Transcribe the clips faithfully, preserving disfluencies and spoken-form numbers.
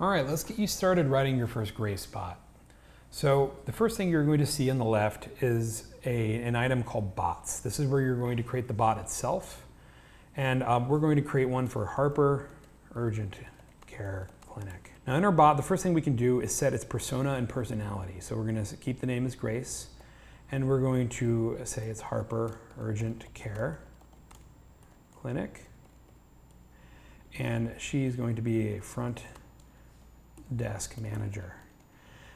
All right, let's get you started writing your first GraceBot. So the first thing you're going to see on the left is a, an item called bots. This is where you're going to create the bot itself. And um, we're going to create one for Harper Urgent Care Clinic. Now in our bot, the first thing we can do is set its persona and personality. So we're going to keep the name as Grace, and we're going to say it's Harper Urgent Care Clinic. And she's going to be a front desk manager.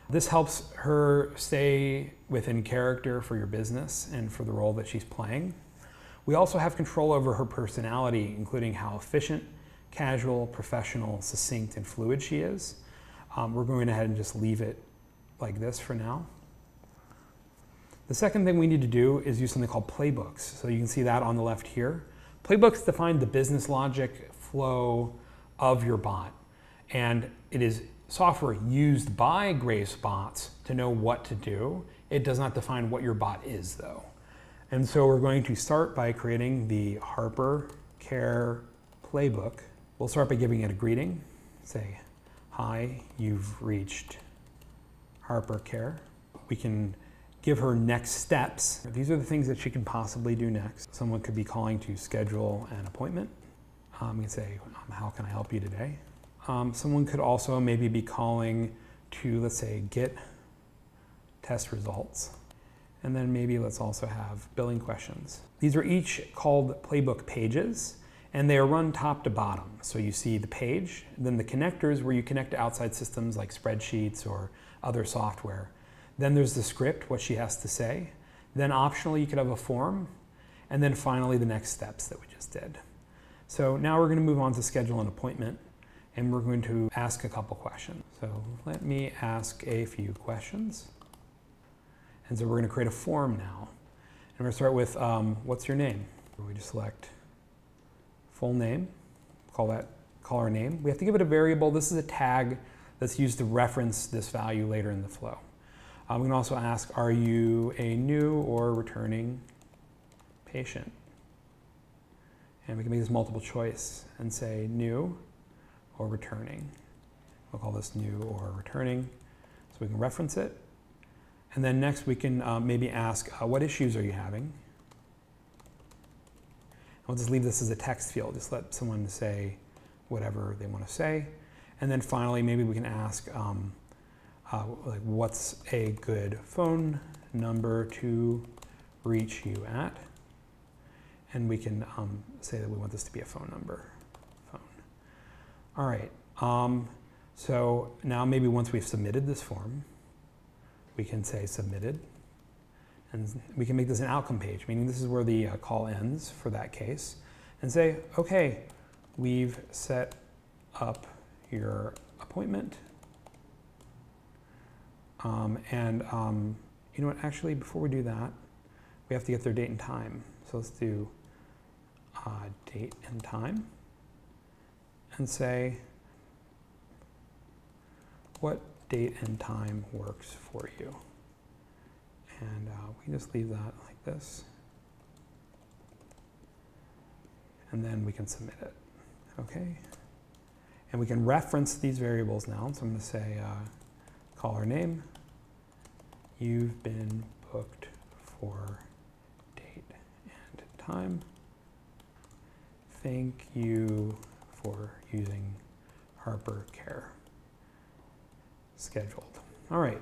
This helps her stay within character for your business and for the role that she's playing. We also have control over her personality, including how efficient, casual, professional, succinct, and fluid she is. Um, we're going ahead and just leave it like this for now. The second thing we need to do is use something called playbooks. So you can see that on the left here. Playbooks define the business logic flow of your bot, and it is software used by GraceBots to know what to do. It does not define what your bot is, though. And so we're going to start by creating the HarperCare playbook. We'll start by giving it a greeting. Say, "Hi, you've reached HarperCare." We can give her next steps. These are the things that she can possibly do next. Someone could be calling to schedule an appointment. Um, you can say, "How can I help you today?" Um, someone could also maybe be calling to, let's say, get test results. And then maybe let's also have billing questions. These are each called playbook pages, and they are run top to bottom. So you see the page, then the connectors where you connect to outside systems like spreadsheets or other software. Then there's the script, what she has to say. Then optionally, you could have a form. And then finally, the next steps that we just did. So now we're going to move on to schedule an appointment. And we're going to ask a couple questions. So let me ask a few questions. And so we're going to create a form now. And we're going to start with, um, what's your name? We just select full name, call that, call our name. We have to give it a variable. This is a tag that's used to reference this value later in the flow. Um, we can also ask, are you a new or returning patient? And we can make this multiple choice and say new or returning. We'll call this new or returning so we can reference it. And then next we can uh, maybe ask, uh, what issues are you having? And we'll just leave this as a text field. Just let someone say whatever they want to say. And then finally, maybe we can ask, um, uh, like, what's a good phone number to reach you at? And we can um, say that we want this to be a phone number. All right, um, so now maybe once we've submitted this form, we can say submitted. And we can make this an outcome page, meaning this is where the uh, call ends for that case. And say, OK, we've set up your appointment. Um, and um, you know what? Actually, before we do that, we have to get their date and time. So let's do uh, date and time. And say, what date and time works for you? And uh, we can just leave that like this. And then we can submit it. OK? And we can reference these variables now. So I'm going to say, uh, call our name. You've been booked for date and time. Thank you for using HarperCare scheduled. All right.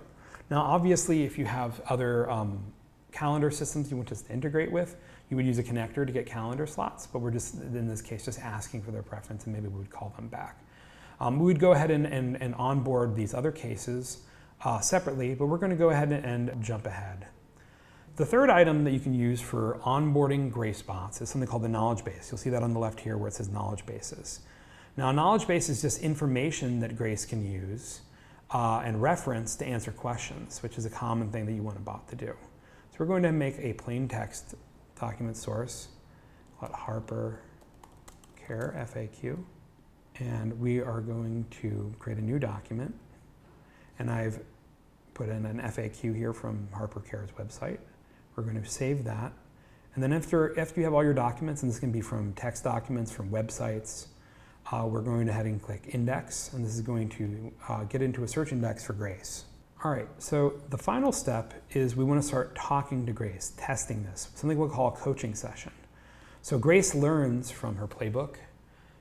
Now, obviously, if you have other um, calendar systems you want us to integrate with, you would use a connector to get calendar slots. But we're just, in this case, just asking for their preference, and maybe we would call them back. Um, we would go ahead and, and, and onboard these other cases uh, separately, but we're going to go ahead and, and jump ahead. The third item that you can use for onboarding GraceBots is something called the knowledge base. You'll see that on the left here where it says knowledge bases. Now, a knowledge base is just information that Grace can use uh, and reference to answer questions, which is a common thing that you want a bot to do. So we're going to make a plain text document source called HarperCare F A Q. And we are going to create a new document. And I've put in an F A Q here from HarperCare's website. We're going to save that. And then after, after you have all your documents, and this can be from text documents, from websites, Uh, we're going to head and click index, and this is going to uh, get into a search index for Grace. All right, so the final step is we want to start talking to Grace, testing this, something we'll call a coaching session. So Grace learns from her playbook,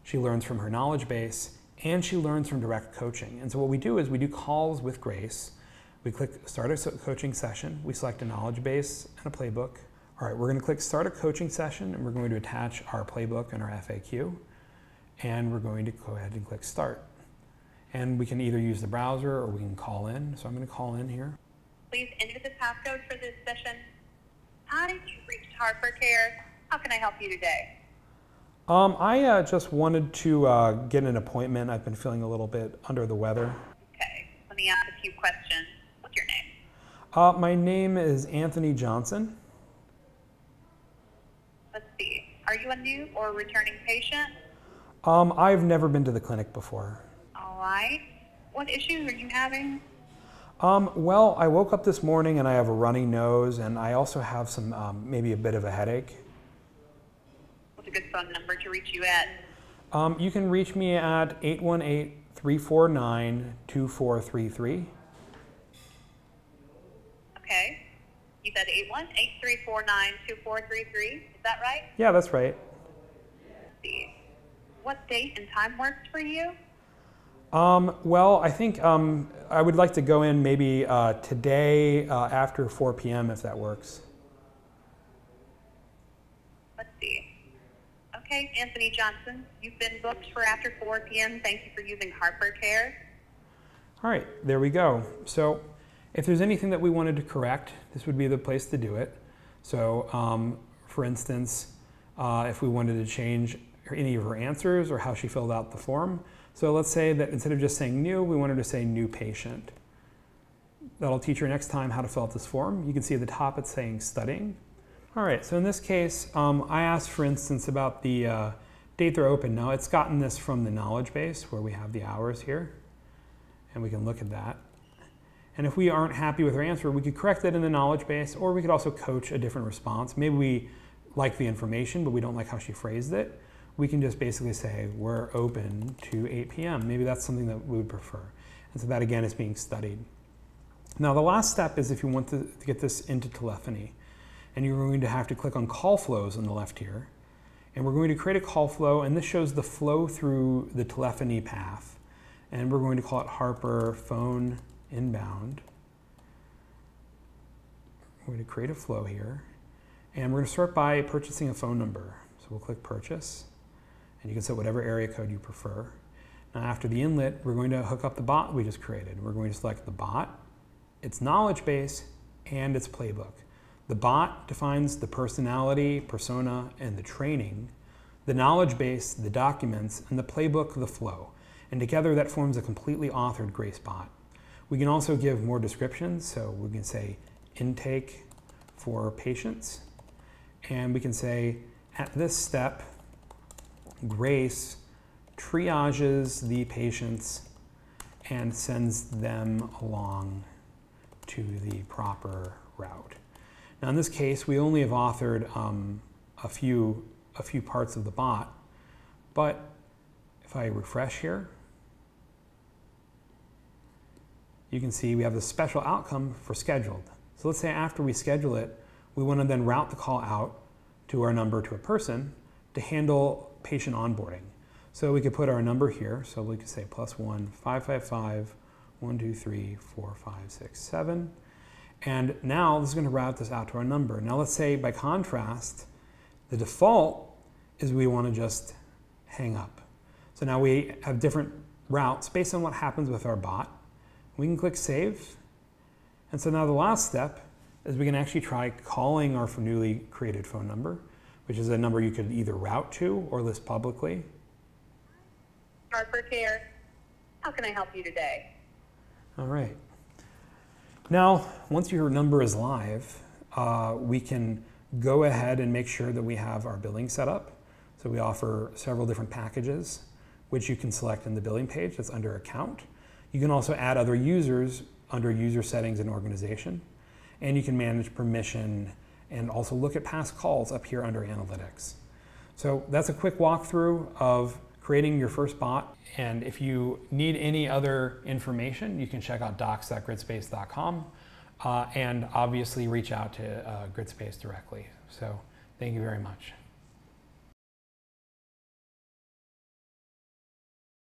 she learns from her knowledge base, and she learns from direct coaching. And so what we do is we do calls with Grace. We click start a coaching session, we select a knowledge base and a playbook. All right, we're going to click start a coaching session, and we're going to attach our playbook and our F A Q. And we're going to go ahead and click start. And we can either use the browser or we can call in. So I'm going to call in here. Please enter the passcode for this session. Hi, you've reached HarperCare. How can I help you today? Um, I uh, just wanted to uh, get an appointment. I've been feeling a little bit under the weather. Okay, let me ask a few questions. What's your name? Uh, my name is Anthony Johnson. Let's see. Are you a new or returning patient? Um, I've never been to the clinic before. All right. What issues are you having? Um, well, I woke up this morning and I have a runny nose, and I also have some, um, maybe a bit of a headache. What's a good phone number to reach you at? Um, you can reach me at eight one eight, three four nine, two four three three. Okay. You said eight one eight, three four nine, two four three three. Is that right? Yeah, that's right. What date and time works for you? Um, well, I think um, I would like to go in maybe uh, today uh, after four P M if that works. Let's see. Okay, Anthony Johnson, you've been booked for after four P M Thank you for using HarperCare. All right, there we go. So if there's anything that we wanted to correct, this would be the place to do it. So um, for instance, uh, if we wanted to change any of her answers or how she filled out the form. So let's say that instead of just saying new, we want her to say new patient. That'll teach her next time how to fill out this form. You can see at the top it's saying studying. All right, so in this case, um, I asked, for instance, about the uh, date they're open. Now it's gotten this from the knowledge base where we have the hours here, and we can look at that. And if we aren't happy with her answer, we could correct it in the knowledge base, or we could also coach a different response. Maybe we like the information, but we don't like how she phrased it. We can just basically say we're open to eight P M Maybe that's something that we would prefer. And so that, again, is being studied. Now, the last step is if you want to get this into telephony. And you're going to have to click on call flows on the left here. And we're going to create a call flow. And this shows the flow through the telephony path. And we're going to call it Harper Phone Inbound. We're going to create a flow here. And we're going to start by purchasing a phone number. So we'll click Purchase. And you can set whatever area code you prefer. Now after the inlet, we're going to hook up the bot we just created. We're going to select the bot, its knowledge base, and its playbook. The bot defines the personality, persona, and the training, the knowledge base, the documents, and the playbook, the flow. And together that forms a completely authored GraceBot. We can also give more descriptions, so we can say intake for patients, and we can say at this step, Grace triages the patients and sends them along to the proper route. Now in this case, we only have authored um, a few, a few parts of the bot, but if I refresh here, you can see we have the special outcome for scheduled. So let's say after we schedule it, we want to then route the call out to our number to a person to handle patient onboarding. So we could put our number here. So we could say plus one, five, five, five, one, two, three, four, five, six, seven. And now this is going to route this out to our number. Now let's say by contrast, the default is we want to just hang up. So now we have different routes based on what happens with our bot. We can click save. And so now the last step is we can actually try calling our newly created phone number, which is a number you could either route to or list publicly. HarperCare, how can I help you today? All right. Now, once your number is live, uh, we can go ahead and make sure that we have our billing set up. So we offer several different packages, which you can select in the billing page that's under account. You can also add other users under user settings and organization. And you can manage permission and also look at past calls up here under analytics. So that's a quick walkthrough of creating your first bot. And if you need any other information, you can check out docs dot gridspace dot com uh, and obviously reach out to uh, GridSpace directly. So thank you very much.